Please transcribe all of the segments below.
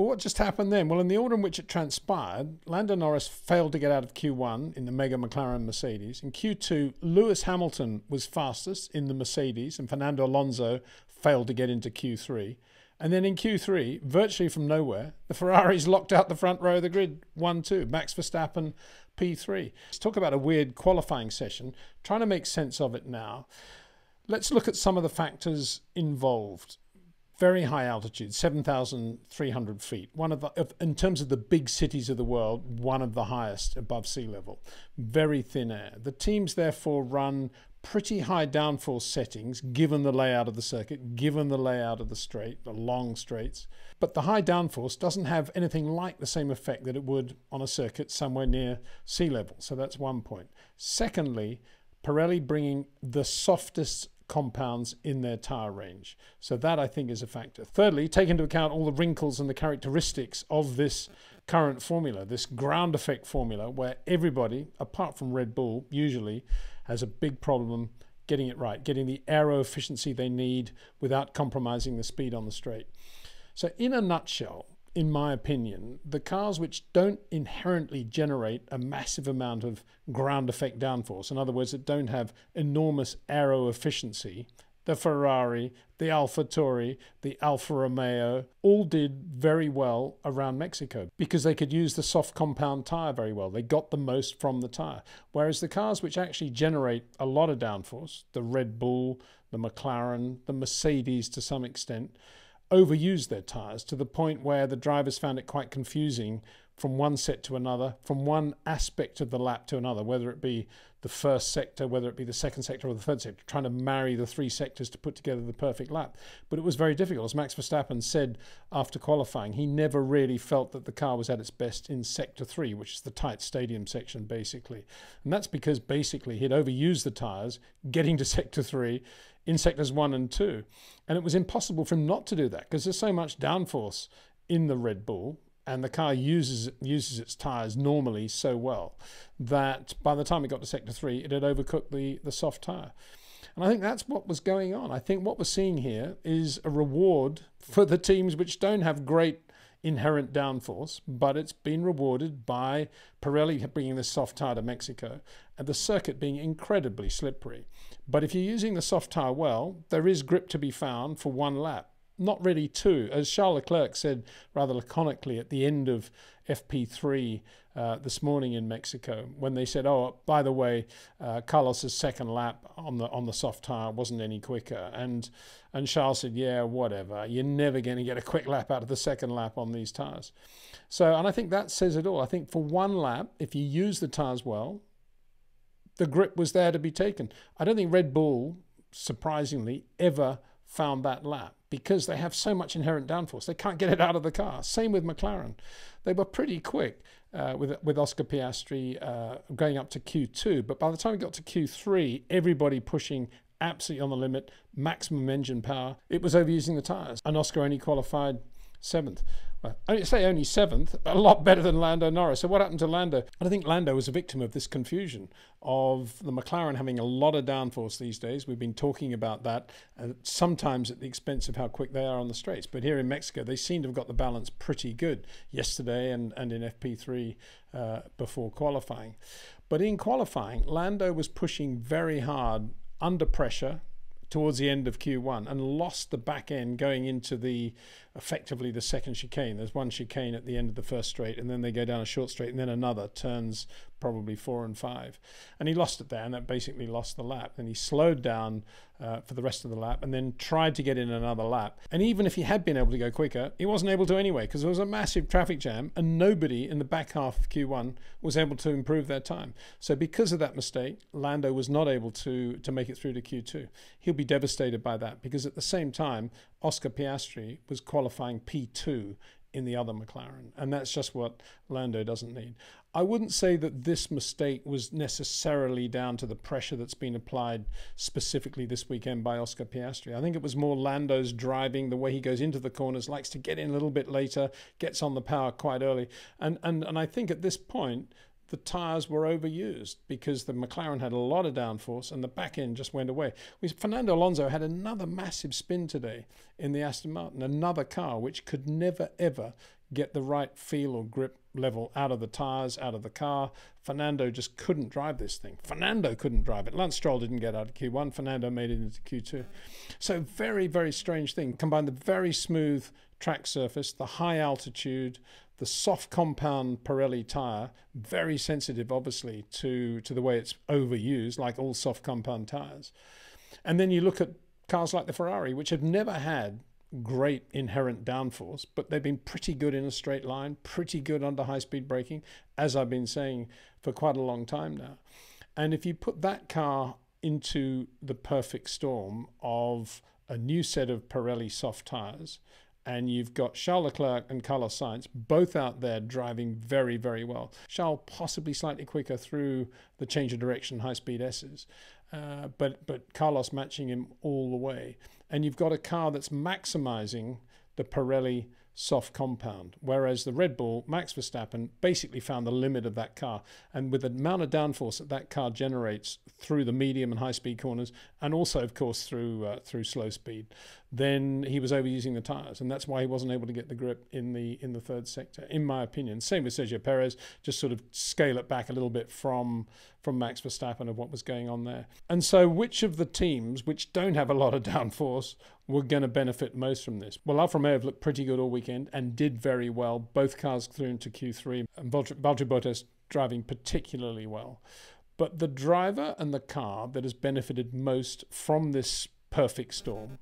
Well, what just happened then? Well, in the order in which it transpired, Lando Norris failed to get out of Q1 in the Mega McLaren Mercedes. In Q2, Lewis Hamilton was fastest in the Mercedes, and Fernando Alonso failed to get into Q3. And then in Q3, virtually from nowhere, the Ferraris locked out the front row of the grid, 1-2. Max Verstappen, P3. Let's talk about a weird qualifying session, trying to make sense of it now. Let's look at some of the factors involved. Very high altitude, 7,300 feet. One of the, in terms of the big cities of the world, one of the highest above sea level. Very thin air. The teams therefore run pretty high downforce settings given the layout of the circuit, given the layout of the straight, the long straights. But the high downforce doesn't have anything like the same effect that it would on a circuit somewhere near sea level. So that's one point. Secondly, Pirelli bringing the softest compounds in their tire range. So that I think is a factor. Thirdly, take into account all the wrinkles and the characteristics of this current formula, this ground effect formula, where everybody, apart from Red Bull, usually has a big problem getting it right, getting the aero efficiency they need without compromising the speed on the straight. So in a nutshell, in my opinion, the cars which don't inherently generate a massive amount of ground effect downforce, in other words, that don't have enormous aero efficiency, the Ferrari, the Alpha Tauri, the Alfa Romeo, all did very well around Mexico because they could use the soft compound tyre very well. They got the most from the tyre. Whereas the cars which actually generate a lot of downforce, the Red Bull, the McLaren, the Mercedes to some extent, overused their tyres to the point where the drivers found it quite confusing from one set to another, from one aspect of the lap to another, whether it be the first sector, whether it be the second sector or the third sector, trying to marry the three sectors to put together the perfect lap. But it was very difficult. As Max Verstappen said after qualifying, he never really felt that the car was at its best in sector 3, which is the tight stadium section, basically. And that's because basically he'd overused the tyres getting to sector 3 in sectors 1 and 2. And it was impossible for him not to do that because there's so much downforce in the Red Bull, and the car uses its tyres normally so well that by the time it got to sector 3, it had overcooked the soft tyre. And I think that's what was going on. I think what we're seeing here is a reward for the teams which don't have great inherent downforce, but it's been rewarded by Pirelli bringing the soft tyre to Mexico and the circuit being incredibly slippery. But if you're using the soft tyre well, there is grip to be found for one lap. Not really two. As Charles Leclerc said rather laconically at the end of FP3 this morning in Mexico, when they said, oh, by the way, Carlos's second lap on the soft tyre wasn't any quicker. And Charles said, yeah, whatever. You're never going to get a quick lap out of the second lap on these tyres. So, and I think that says it all. I think for one lap, if you use the tyres well, the grip was there to be taken. I don't think Red Bull, surprisingly, ever found that lap, because they have so much inherent downforce. They can't get it out of the car. Same with McLaren. They were pretty quick with Oscar Piastri going up to Q2. But by the time we got to Q3, everybody pushing absolutely on the limit, maximum engine power. It was overusing the tyres. And Oscar only qualified 7th. Well, I say only 7th, a lot better than Lando Norris. So what happened to Lando? I think Lando was a victim of this confusion of the McLaren having a lot of downforce these days. We've been talking about that, sometimes at the expense of how quick they are on the straights. But here in Mexico, they seem to have got the balance pretty good yesterday and in FP3 before qualifying. But in qualifying, Lando was pushing very hard under pressure towards the end of Q1 and lost the back end going into the effectively the second chicane. There's one chicane at the end of the first straight, and then they go down a short straight, and then another, turns probably 4 and 5. And he lost it there, and that basically lost the lap. And he slowed down for the rest of the lap and then tried to get in another lap. And even if he had been able to go quicker, he wasn't able to anyway, because there was a massive traffic jam and nobody in the back half of Q1 was able to improve their time. So because of that mistake, Lando was not able to make it through to Q2. He'll be devastated by that, because at the same time, Oscar Piastri was qualifying P2 in the other McLaren, and that's just what Lando doesn't need. I wouldn't say that this mistake was necessarily down to the pressure that's been applied specifically this weekend by Oscar Piastri. I think it was more Lando's driving, the way he goes into the corners, likes to get in a little bit later, gets on the power quite early. And I think at this point, the tires were overused because the McLaren had a lot of downforce and the back end just went away. Fernando Alonso had another massive spin today in the Aston Martin, another car which could never ever get the right feel or grip level out of the tires, out of the car. Fernando just couldn't drive this thing. Fernando couldn't drive it. Lance Stroll didn't get out of Q1. Fernando made it into Q2. So very, very strange thing. Combine the very smooth track surface, the high altitude, the soft compound Pirelli tire, very sensitive obviously to the way it's overused, like all soft compound tires. And then you look at cars like the Ferrari, which have never had great inherent downforce, but they've been pretty good in a straight line, pretty good under high-speed braking, as I've been saying for quite a long time now. And if you put that car into the perfect storm of a new set of Pirelli soft tires, and you've got Charles Leclerc and Carlos Sainz both out there driving very, very well. Charles possibly slightly quicker through the change of direction high-speed S's, but Carlos matching him all the way. And you've got a car that's maximizing the Pirelli soft compound, whereas the Red Bull, Max Verstappen, basically found the limit of that car. And with the amount of downforce that that car generates through the medium and high-speed corners, and also, of course, through slow speed, then he was overusing the tyres. And that's why he wasn't able to get the grip in the third sector, in my opinion. Same with Sergio Perez, just sort of scale it back a little bit from Max Verstappen of what was going on there. And so which of the teams, which don't have a lot of downforce, were going to benefit most from this? Well, Alfa Romeo have looked pretty good all weekend and did very well. Both cars through into Q3, and Valtteri Bottas driving particularly well. But the driver and the car that has benefited most from this perfect storm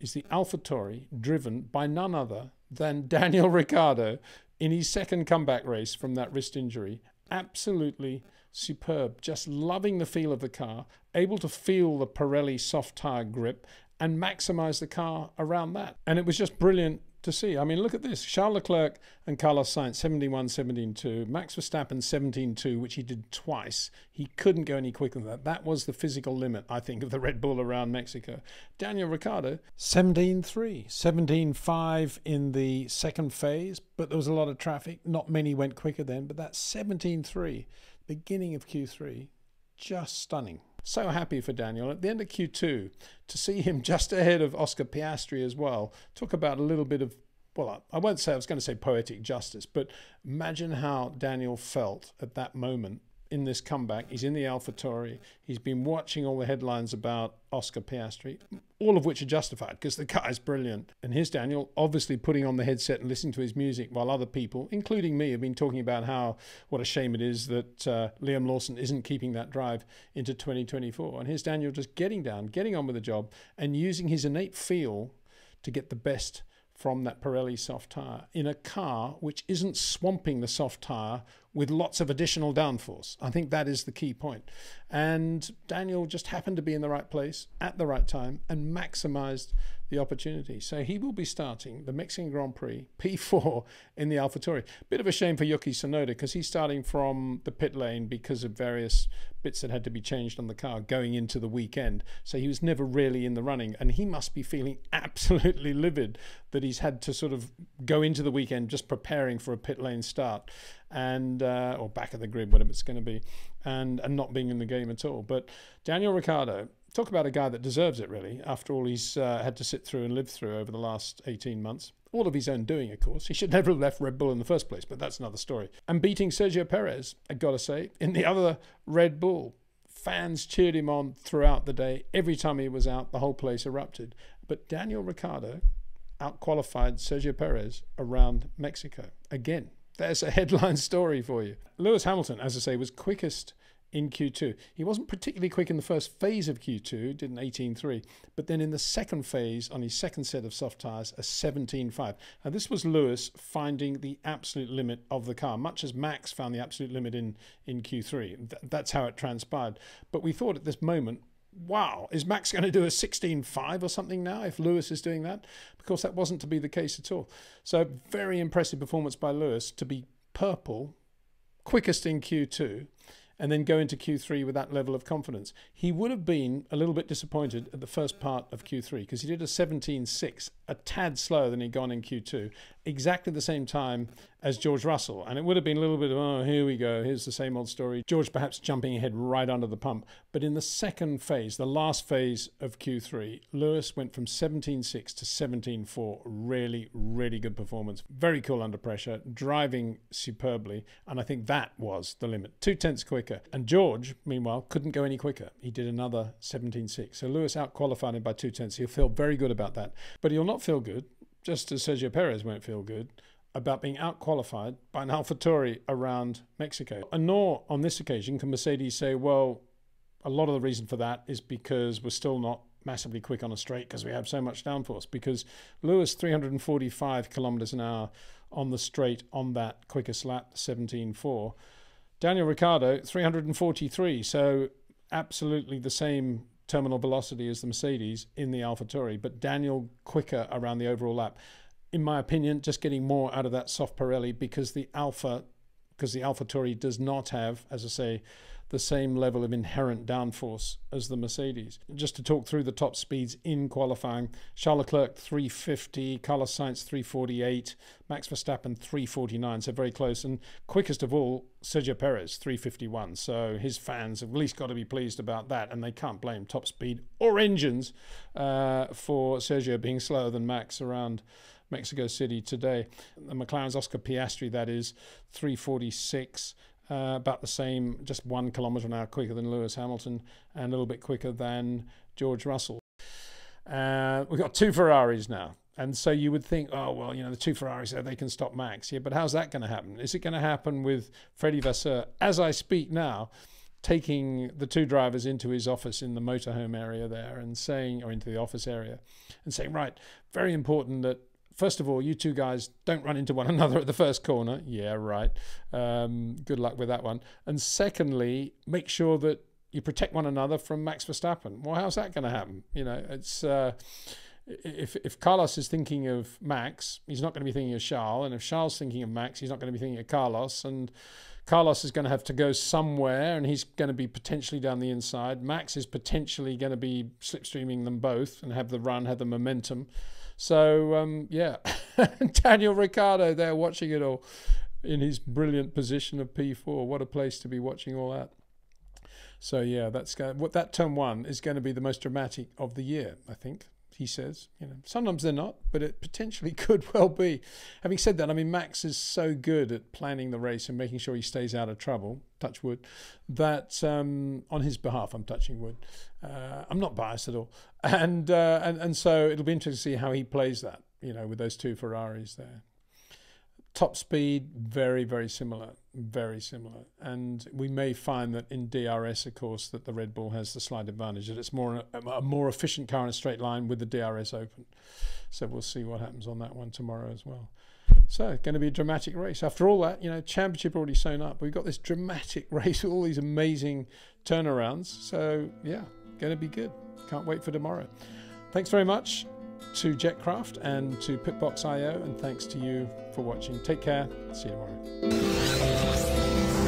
is the Alpha Tauri, driven by none other than Daniel Ricciardo in his second comeback race from that wrist injury. Absolutely superb, just loving the feel of the car, able to feel the Pirelli soft tire grip and maximize the car around that. And it was just brilliant to see. I mean, look at this. Charles Leclerc and Carlos Sainz, 71, 17-2. Max Verstappen, 17-2, which he did twice. He couldn't go any quicker than that. That was the physical limit, I think, of the Red Bull around Mexico. Daniel Ricciardo, 17-3, 17-5 in the second phase, but there was a lot of traffic. Not many went quicker then, but that 17-3, beginning of Q3, just stunning. So happy for Daniel. At the end of Q2, to see him just ahead of Oscar Piastri as well, talk about a little bit of, well, I won't say, I was going to say poetic justice, but imagine how Daniel felt at that moment in this comeback. He's in the AlphaTauri. He's been watching all the headlines about Oscar Piastri, all of which are justified because the guy is brilliant. And here's Daniel obviously putting on the headset and listening to his music while other people, including me, have been talking about how what a shame it is that Liam Lawson isn't keeping that drive into 2024. And here's Daniel just getting down, getting on with the job and using his innate feel to get the best from that Pirelli soft tyre in a car which isn't swamping the soft tyre with lots of additional downforce. I think that is the key point. And Daniel just happened to be in the right place at the right time and maximised the opportunity. So he will be starting the Mexican Grand Prix P4 in the AlphaTauri. Bit of a shame for Yuki Tsunoda because he's starting from the pit lane because of various bits that had to be changed on the car going into the weekend. So he was never really in the running, and he must be feeling absolutely livid that he's had to sort of go into the weekend just preparing for a pit lane start and or back of the grid, whatever it's going to be, and not being in the game at all. But Daniel Ricciardo, talk about a guy that deserves it really after all he's had to sit through and live through over the last 18 months. All of his own doing, of course. He should never have left Red Bull in the first place, but that's another story. And beating Sergio Perez, I gotta say, in the other Red Bull. Fans cheered him on throughout the day. Every time he was out, the whole place erupted. But Daniel Ricciardo outqualified Sergio Perez around Mexico. Again, there's a headline story for you. Lewis Hamilton, as I say, was quickest in Q2. He wasn't particularly quick in the first phase of Q2, did an 18.3, but then in the second phase on his second set of soft tyres, a 17.5. Now this was Lewis finding the absolute limit of the car, much as Max found the absolute limit in Q3. That's how it transpired. But we thought at this moment, wow, is Max going to do a 16.5 or something now if Lewis is doing that? Because that wasn't to be the case at all. So very impressive performance by Lewis to be purple, quickest in Q2, and then go into Q3 with that level of confidence. He would have been a little bit disappointed at the first part of Q3 because he did a 17.6, a tad slower than he'd gone in Q2, exactly the same time as George Russell. And it would have been a little bit of, oh, here we go, here's the same old story. George perhaps jumping ahead right under the pump. But in the second phase, the last phase of Q3, Lewis went from 17.6 to 17.4. Really, really good performance. Very cool under pressure, driving superbly. And I think that was the limit. 0.2 quicker. And George, meanwhile, couldn't go any quicker. He did another 17.6. So Lewis out-qualified him by 0.2. He'll feel very good about that. But he'll not feel good, just as Sergio Perez won't feel good, about being out-qualified by an Alpha Tauri around Mexico. And nor on this occasion can Mercedes say, well, a lot of the reason for that is because we're still not massively quick on a straight because we have so much downforce, because Lewis 345 kilometers an hour on the straight on that quickest lap, 17.4. Daniel Ricciardo 343, so absolutely the same terminal velocity as the Mercedes in the Alpha Tauri, but Daniel quicker around the overall lap. In my opinion, just getting more out of that soft Pirelli, because the Alpha Tauri does not have, as I say, the same level of inherent downforce as the Mercedes. Just to talk through the top speeds in qualifying, Charles Leclerc 350, Carlos Sainz 348, Max Verstappen 349, so very close. And quickest of all, Sergio Perez 351. So his fans have at least got to be pleased about that, and they can't blame top speed or engines for Sergio being slower than Max around Mexico City today. The McLaren's Oscar Piastri, that is, 346. About the same, just 1 kilometre an hour quicker than Lewis Hamilton and a little bit quicker than George Russell. We've got two Ferraris now. And so you would think, oh, well, you know, the two Ferraris, they can stop Max. Yeah, but how's that going to happen? Is it going to happen with Freddie Vasseur, as I speak now, taking the two drivers into his office in the motorhome area there and saying, or into the office area, and saying, right, very important that, first of all, you two guys don't run into one another at the first corner. Yeah, right. Good luck with that one. And secondly, make sure that you protect one another from Max Verstappen. Well, how's that going to happen? You know, it's if Carlos is thinking of Max, he's not going to be thinking of Charles. And if Charles is thinking of Max, he's not going to be thinking of Carlos. And Carlos is going to have to go somewhere, and he's going to be potentially down the inside. Max is potentially going to be slipstreaming them both and have the run, have the momentum. So, yeah, Daniel Ricciardo there watching it all in his brilliant position of P4. What a place to be watching all that. So, yeah, that turn one is going to be the most dramatic of the year, I think, he says. You know, sometimes they're not, but it potentially could well be. Having said that, I mean, Max is so good at planning the race and making sure he stays out of trouble, touch wood, that on his behalf, I'm touching wood. I'm not biased at all. And so it'll be interesting to see how he plays that, you know, with those two Ferraris there. Top speed, very, very similar, very similar. And we may find that in DRS, of course, that the Red Bull has the slight advantage, that it's a more efficient car in a straight line with the DRS open. So we'll see what happens on that one tomorrow as well. So going to be a dramatic race. After all that, you know, championship already sewn up. We've got this dramatic race with all these amazing turnarounds. So, yeah, going to be good. Can't wait for tomorrow. Thanks very much to Jetcraft and to Pitbox.io, and thanks to you for watching. Take care. See you tomorrow.